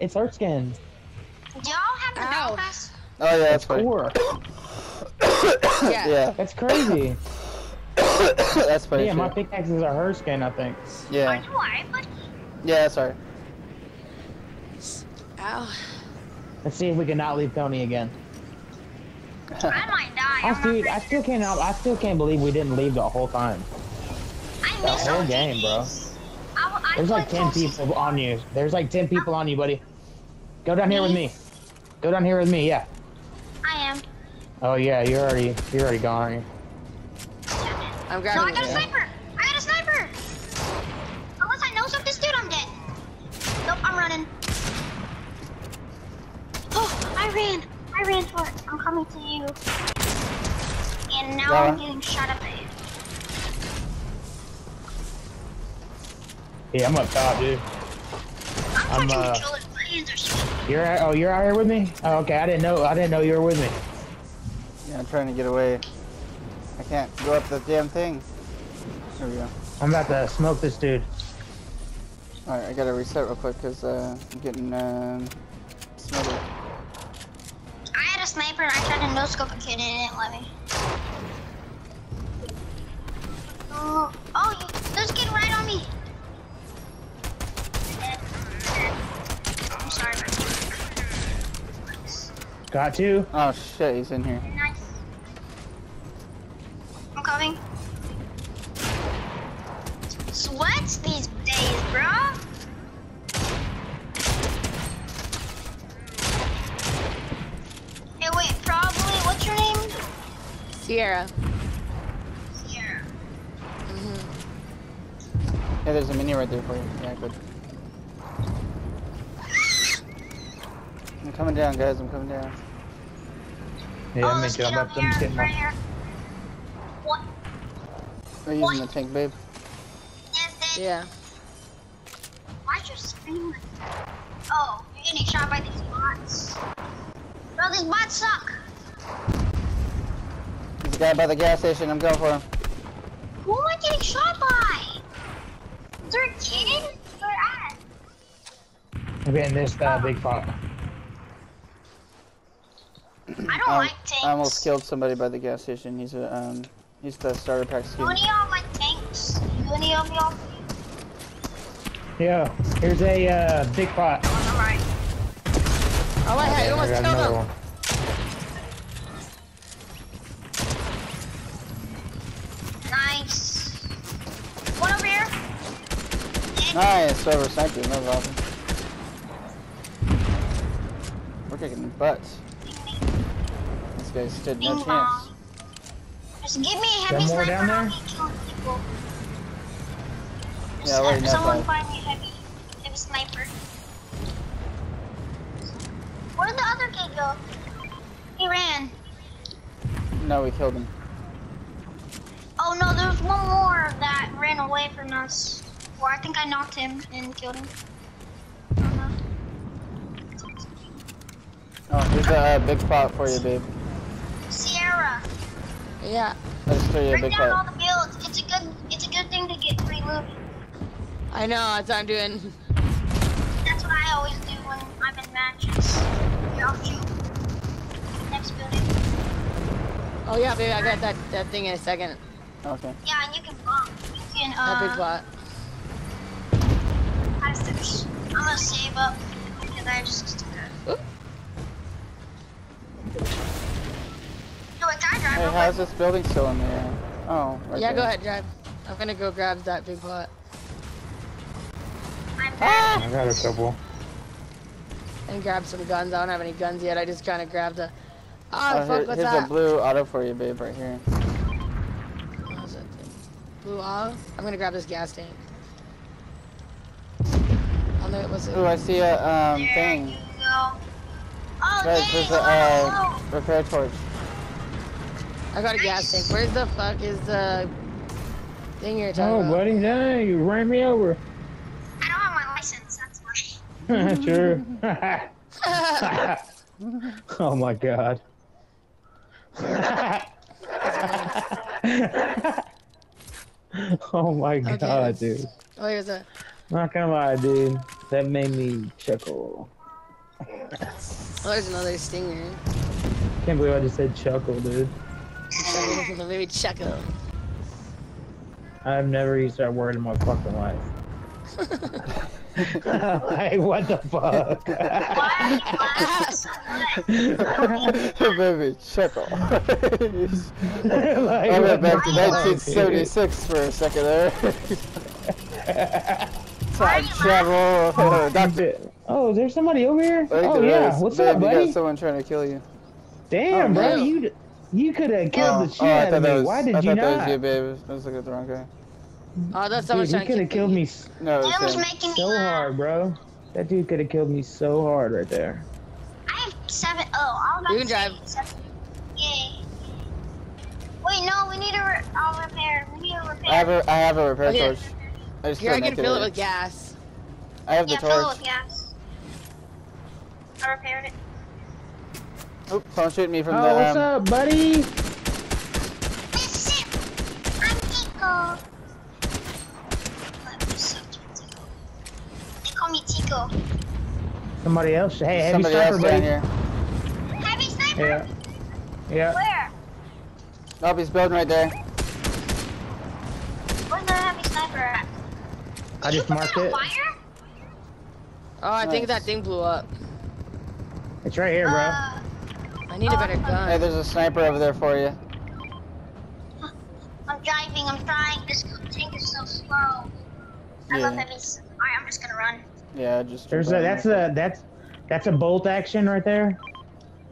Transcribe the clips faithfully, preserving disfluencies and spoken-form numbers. It's our skins. Do y'all have the battle pass? Oh yeah, that's cool. yeah. yeah. That's crazy. That's funny. Yeah, my pickaxes are her skin, I think. Yeah. Are you alright, buddy? Yeah, that's alright. Ow. Let's see if we can not leave Tony again. I might die. Oh, dude, I still can't. I still can't believe we didn't leave the whole time. I the whole game, bro. I, I There's like ten people on you. There's like ten people on you, buddy. Go down here with me. Go down here with me. Yeah. I am. Oh yeah, you're already you're already gone, aren't you? I'm grabbing. No, I got a sniper. I got a sniper. Unless I know something, this dude, I'm dead. Nope, I'm running. Oh, I ran. I ran for it. I'm coming to you. And now yeah. I'm getting shot up. Yeah, I'm up top, dude. I'm, I'm touching uh, each other's hands or something. You're out, oh, you're out here with me? Oh, okay. I didn't know. I didn't know you were with me. Yeah, I'm trying to get away. I can't go up the damn thing. There we go. I'm about to smoke this dude. All right, I gotta reset real quick because uh, I'm getting um, smothered. Sniper, I tried to no scope a kid and it didn't let me. Oh, oh you, there's a kid right on me. I'm sorry. Got you. Oh shit, he's in here. Nice. I'm coming. Sweats these days, bro. Sierra. Sierra. Mm-hmm. Yeah, there's a mini right there for you. Yeah, good. I'm coming down, guys. I'm coming down. Yeah, oh, let's get up here. Right right here. What? They're using what? The tank, babe. Yes, yeah. Why'd you scream like that? Oh, you're getting shot by these bots. Bro, these bots suck. Guy by the gas station, I'm going for him. Who am I getting shot by? Is there a kid? Where at? I'm getting this uh, big pot. I don't um, like tanks. I almost killed somebody by the gas station. He's a um, he's the starter pack skin. Do any of y'all like tanks? Do any of y'all? Yeah, here's a uh, big pot. On the right. Oh, I had almost killed him. One. Nice, whoever sniped him, that was awesome. We're kicking the butts. This guy stood no chance. Just give me a heavy sniper and I'll be killing people. Just yeah, someone find me a heavy, heavy sniper. Where did the other kid go? He ran. No, we killed him. Oh no, there was one more that ran away from us. Well, I think I knocked him and killed him. I don't know. Oh, here's a uh, big pot for you, babe. Sierra. Yeah. Let's throw you a big pot. Bring down all the builds. It's a good. It's a good thing to get free loot. I know. That's what I'm doing. That's what I always do when I'm in matches. Here, I'll shoot. Next building. Oh yeah, babe. I got that that thing in a second. Okay. Yeah, and you can bomb. You can uh. That big pot. I'm gonna save up because I just good. No, it's I drive. Hey, how's this building still in there? Oh, right yeah. There. Go ahead, drive. I'm gonna go grab that big pot. I'm ah! I got a couple. And grab some guns. I don't have any guns yet. I just kind of grabbed a. Oh, oh fuck! Here, what's here's that? Here's a blue auto for you, babe, right here. How's that thing? Blue auto. I'm gonna grab this gas tank. Oh, I see a um, there thing. You go. Oh, right, there's a uh, repair torch. I got a gas tank. Where's the fuck is the thing you're talking oh, about? Oh, buddy, dang, you ran me over. I don't have my license, that's why. Sure. Oh my god. Oh my god, okay. Dude. Oh, here's a. Not gonna lie, dude. That made me chuckle. Oh, there's another stinger. Can't believe I just said chuckle, dude. Maybe chuckle. I've never used that word in my fucking life. Hey, what the fuck? Baby, chuckle. Like, I went back to nineteen seventy-six for a second there. Time travel. Oh, doctor. Oh, is there somebody over here? Oh, yeah. Race. What's Babe, up, buddy? You got someone trying to kill you. Damn, oh, bro. Man. You you could have killed oh, the shit oh, out of me. Was, Why did I you not? I thought that was you, babe. I was looking at the wrong guy. Oh, that's someone dude, trying to kill me. He could have killed me, me. No, that was making so me hard, bro. That dude could have killed me so hard right there. I have seven. Oh, I'll You can drive. Seven. Yay. Wait, no, we need a re I'll repair. We need a repair. I have a, I have a repair okay. torch. I just Here, I can fill it with gas. I have the yeah, torch. Yeah, fill it with gas. I repaired it. Oop, someone shooting me from oh, the... Oh, what's um... up, buddy? This ship! I'm Tico. They call me Tico. Somebody else? Hey, heavy Somebody sniper, buddy. Here. Heavy sniper? Yeah. Yeah. Where? Oh, he's building right there. Where's the heavy sniper at? Did I just marked it. Wire? Oh, I nice. think that thing blew up. It's right here, bro. Uh, I need oh, a better gun. Hey, there's a sniper over there for you. I'm driving, I'm trying. This tank is so slow. Yeah. I love heavies. Alright, I'm just gonna run. Yeah, just. There's a, that's there. a that's that's a bolt action right there,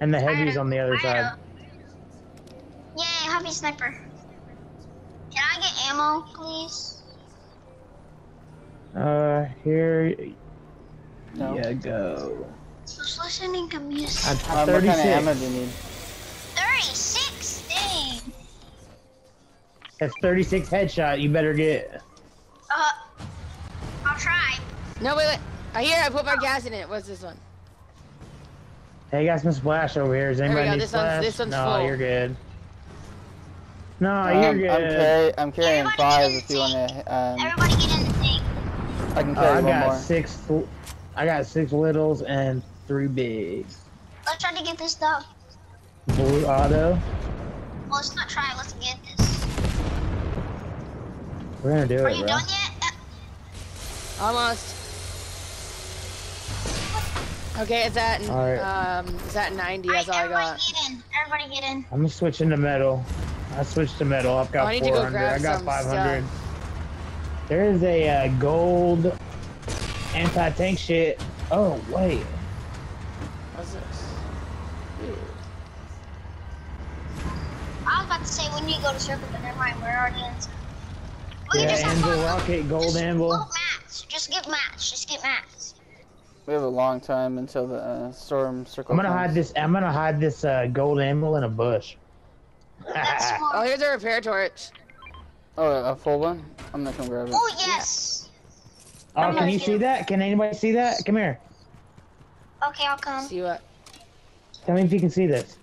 and the heavies on the other side. Yay, heavy sniper. Can I get ammo, please? Uh, here. No. Yeah, go. Just listening to music. I'm uh, what kind of ammo do you need? thirty-six, dang. That's thirty-six headshot. You better get. Uh, I'll try. No, wait, wait. I hear I put my gas in it. What's this one? Hey, you got some splash over here. Is anybody there we go. Need this splash? One's, this one's no, full. No, you're good. No, um, you're good. I'm, carry I'm carrying Everybody five if you want to. Um, Everybody get in the thing. I can carry uh, I one got more. Six I got six littles and. Three bigs. Let's try to get this stuff. Blue auto. Well, let's not try. Let's get this. We're gonna do Are it. Are you bro. done yet? Almost. Okay, it's at all right. um, it's at ninety. All right, that's all I got. Everybody get in. Everybody get in. I'm switching to metal. I switched to metal. I've got oh, I need four hundred. To go grab I got some five hundred. Stuff. There is a uh, gold anti-tank shit. Oh wait. What's this? Ew. I was about to say we need to go to circle, but never mind, we're already in. We yeah, can just have anvil, fun. Rocket, gold just anvil. Match. Just get match. Just get match. We have a long time until the uh, storm circle. I'm gonna comes. hide this. I'm gonna hide this uh, gold anvil in a bush. Oh, here's a repair torch. Oh, a full one. I'm gonna come grab it. Oh yes. Yeah. Oh, can you see it. that? Can anybody see that? Come here. Okay, I'll come. See what? Tell me if you can see this.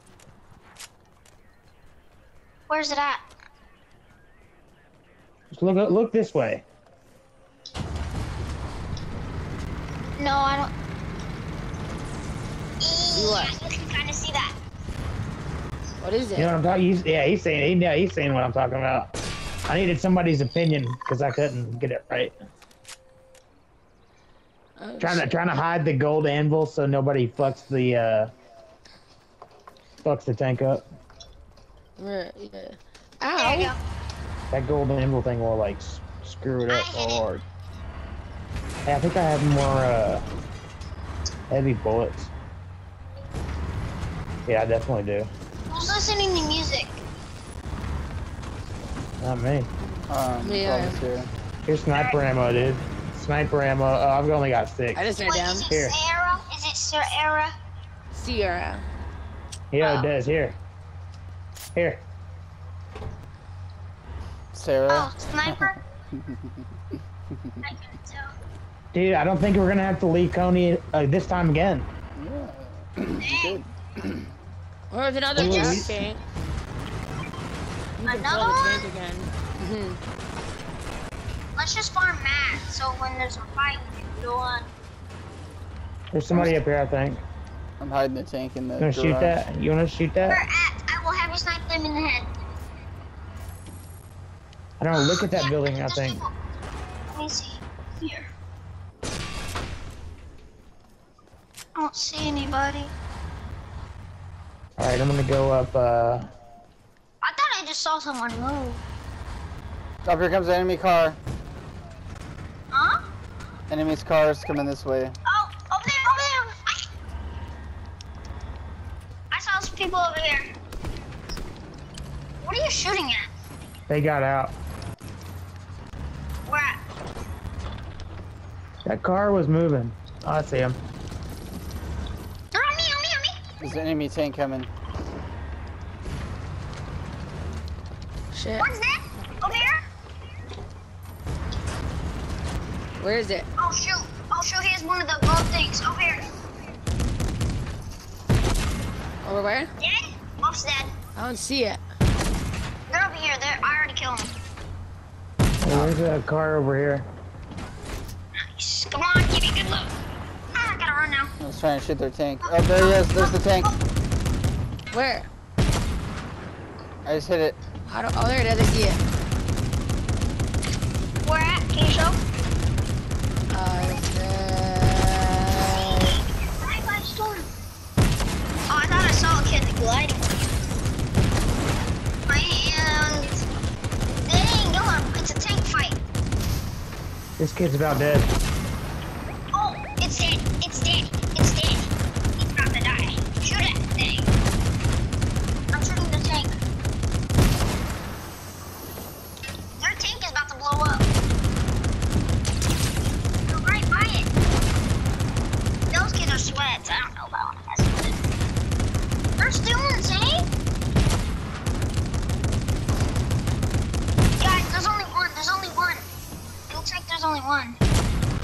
Where's it at? Just look, look this way. No, I don't. See what? I can kind of see that. What is it? You know what I'm talking? He's, yeah, he's saying. He, yeah, he's saying what I'm talking about. I needed somebody's opinion because I couldn't get it right. Oh, trying shit. to trying to hide the gold anvil so nobody fucks the uh, fucks the tank up. Right, yeah. Ow! Go. That gold anvil thing will like screw it up so hard. Hey, I think I have more uh, heavy bullets. Yeah, I definitely do. Who's listening to music? Not me. Um, yeah. Here. Here's sniper right. ammo, dude. Sniper ammo. Oh, I've only got six. I just went down. Is it here. Sierra? Is it Sierra? Sierra. Yeah, oh. it does. Here. Here. Sarah. Oh, sniper. I can tell. Dude, I don't think we're gonna have to leave Coney uh, this time again. Yeah. Where's another junk tank? Another one? Again. Mm-hmm. Let's just farm mats so when there's a fight we can go on. There's somebody up here, I think. I'm hiding the tank in the garage. You wanna shoot that? You wanna shoot that? Where at? I will have you snipe them in the head. I don't know, look at that yeah, building, I think. People. Let me see. Here. I don't see anybody. Alright, I'm gonna go up, uh... I thought I just saw someone move. Up here comes the enemy car. Huh? Enemy's cars coming this way. Oh, over there, over there! I, I saw some people over here. What are you shooting at? They got out. Where at? That car was moving. Oh, I see him. They're on me, on me, on me! There's an enemy tank coming. Shit. What's that? Over here? Where is it? Oh shoot! Oh shoot! Here's one of the gold things. Over here. Over where? Dead? Most dead. I don't see it. They're over here. They're, I already killed them. Oh, there's a car over here. Nice. Come on, give me good loot. Ah, I gotta run now. I was trying to shoot their tank. Oh, there he is. There's the tank. Where? I just hit it. I don't. Oh, there it is. I see it. Where at? Can you show? Uh, it's, uh... Right by the storm. Oh, I thought I saw a kid gliding. And they ain't going. It's a tank fight. This kid's about dead. Oh, it's dead. It's dead. It's dead. He's about to die. Shoot that thing. I'm shooting the tank. Their tank is about to blow up. Go right by it. Those kids are sweats. I don't know about them. They're still in the tank. There's only one.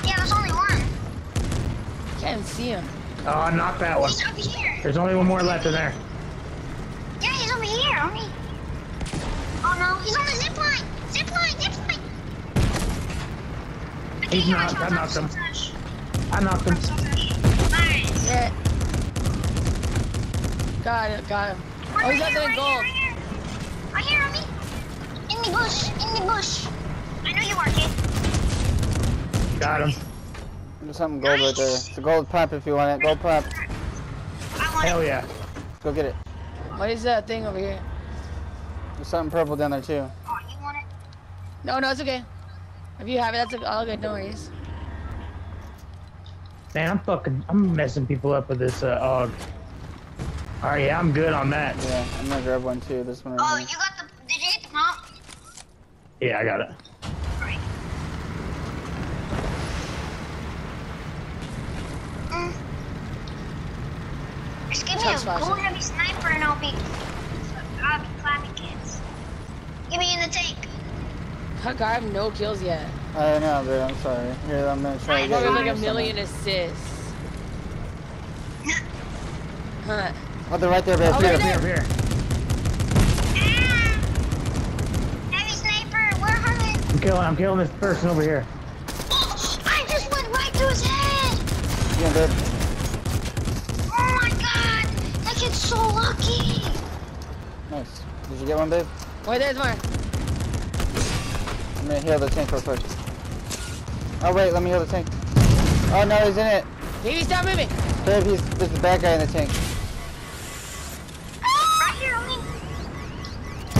Yeah, there's only one. I can't see him. Oh, I knocked that one. He's over here. There's only one more left in there. Yeah, he's over here. On me. Oh no, he's on the zip line. Zip line, zip line. I he's knocked. I knocked him. I knocked him. Nice. Yeah. Got it. Got him. One oh, right he's out there in right gold. Here, right here, right here on me. In the bush. In the bush. I know you are, kid. Got him. There's something gold right there. It's a gold pump if you want it. Gold pump. Hell yeah. Go get it. What is that thing over here? There's something purple down there too. Oh, you want it? No, no, it's okay. If you have it, that's all good. No worries. Man, I'm fucking, I'm messing people up with this, uh, og. Alright, yeah, I'm good on that. Yeah, I'm gonna grab one too. This one right Oh, there. You got the, did you get the pump? Yeah, I got it. Just give me a cool heavy sniper and I'll be, I'll be clapping kids. Get me in the tank. Huck, I have no kills yet. I know, dude. I'm sorry. Here, I'm gonna try. I to probably like a million assists. Huh? Oh, they're right there, babe. Oh, here, right here, here. Ah! Heavy sniper, we're hunting. I'm killing. I'm killing this person over here. Oh, I just went right through his head. Yeah, babe. It's so lucky! Nice. Did you get one, babe? Wait, there's more. Let me heal the tank real quick. Oh, wait, let me heal the tank. Oh, no, he's in it. Baby, stop moving! Babe, he's, there's the bad guy in the tank. Right here, only.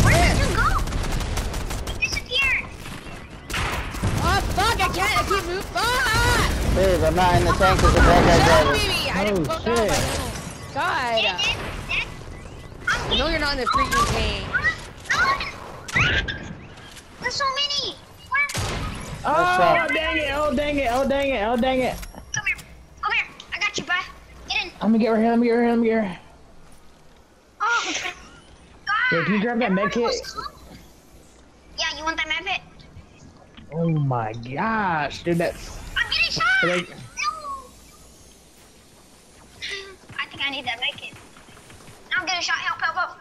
Where yeah. did you go? He disappeared. Oh, fuck, I can't. I keep moving. Fuck! Babe, I'm not in the tank. There's a bad guy driving. Oh, shit. God! Yeah, Dad, Dad. I know you're not in the freaking tank. Oh, there's so many! Where? Oh, dang it! Oh, dang it! Oh, dang it! Oh, dang it! Come here! Come here! I got you, bud! Get in! I'm gonna get right here! I'm gonna get right here! I'm gonna get right here! Oh! God! Can you grab that med kit? Yeah, you want that med kit? Oh my gosh, dude, that's... I'm getting shot! Like... I need that make it. I'm getting shot. Help, help, help.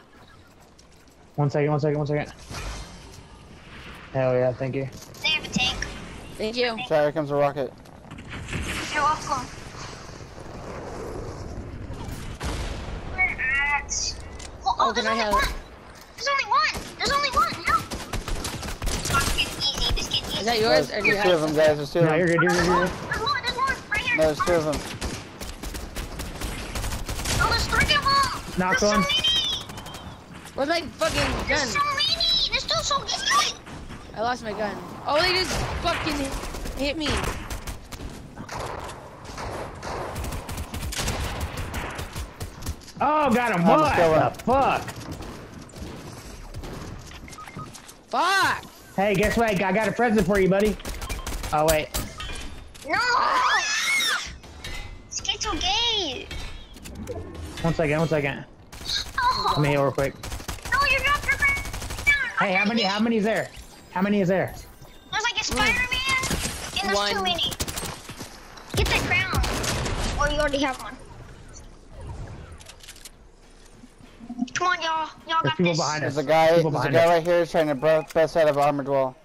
One second, one second, one second. Hell yeah, thank you. They have a tank. Thank you. Sorry, here comes a rocket. You're welcome. Oh, then I have one. There's only one. There's only one. Help. This kid's easy. This kid's easy. Is that yours? There's, or do you there's two of them, guys. There's two of them. No, you're good. You're good. There's one. There's one. Right here. No, there's two of them. Oh, there's three of them. Knock one. Where's my fucking gun? There's so many. There's still so many. I lost my gun. Oh, they just fucking hit me. Oh, got him. What the fuck? Fuck! Hey, guess what? I got a present for you, buddy. Oh, wait. No! It's so gay. One second, one second. Oh. Let me heal real quick. No, you're not prepared. No, hey, how many, how many is there? How many is there? There's like a Spider-Man, and there's too many. Get that crown. Or you already have one. Come on, y'all. Y'all got this. Behind us. There's a guy, there's a guy right here trying to bust out of armored wall.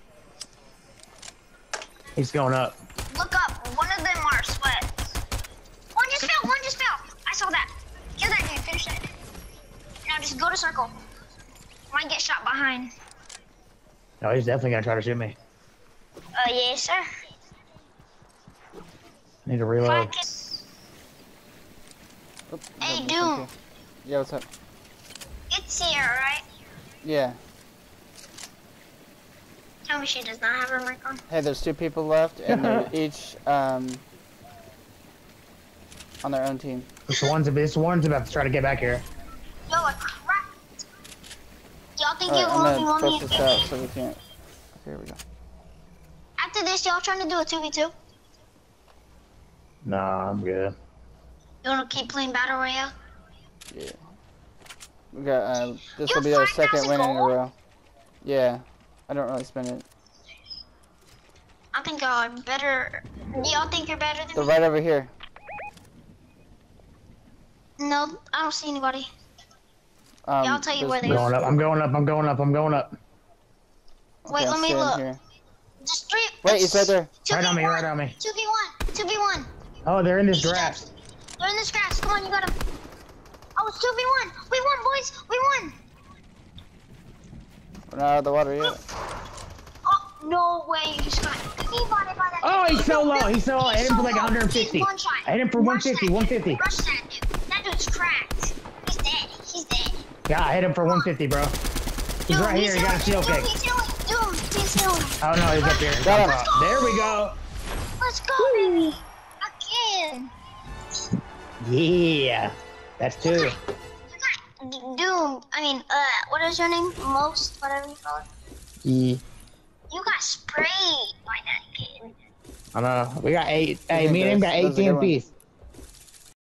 He's going up. Look up. One of them are sweats. One just fell. One just fell. I saw that. Kill that dude. Finish it. Now just go to circle. Might get shot behind. No, he's definitely going to try to shoot me. Oh, uh, yes, sir. Need to reload. Oops, hey, dude. Yeah, what's up? It's here, right? Yeah. Tell me she does not have her mic on. Hey, there's two people left, and they're each um on their own team. This one's, this one's about to try to get back here. Yo, I cracked. Y'all think you're one v one me? I'm gonna press this out so we can't. Okay, here we go. After this, y'all trying to do a two v two? Nah, I'm good. You wanna keep playing Battle Royale? Yeah. We got, uh, this will be our second win in a row. Yeah, I don't really spend it. I think I'm better. Y'all think you're better than me? They're right over here. No, I don't see anybody. Um, yeah, I'll tell you where they are. I'm going up, I'm going up, I'm going up. Wait, let me look. Just three. Wait, he's right there. Right on me, right on me. two v one, two v one. Oh, they're in this grass. They're in this grass. Come on, you got him. Oh, it's two v one! We won, boys! We won! We're not out of the water yet. Oh, no way, he shot. He bought it by that. Oh, he's so low, he's so low. I hit him for like one fifty. I hit him for one fifty, one fifty. Rush that dude. That dude's cracked. He's dead, he's dead. Yeah, I hit him for one fifty, bro. He's right here, he got a shield kick. Dude, he's healing, dude, he's healing. Oh no, he's up here. There we go. Let's go, baby. Again. Yeah. That's two. You got, you got Doom. I mean, uh, what is your name? Most, whatever you call it. Yeah. You got sprayed by that kid. I know. We got eight. Hey, me and him got eighteen piece.